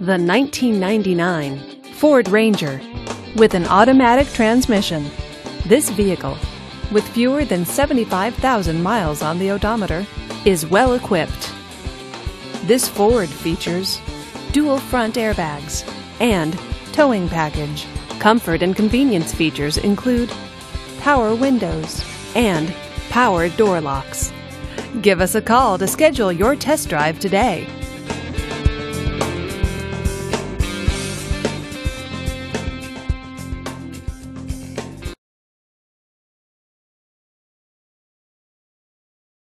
the 1999 Ford Ranger with an automatic transmission. This vehicle, with fewer than 75,000 miles on the odometer, is well equipped. This Ford features dual front airbags and towing package. Comfort and convenience features include power windows and power door locks. Give us a call to schedule your test drive today.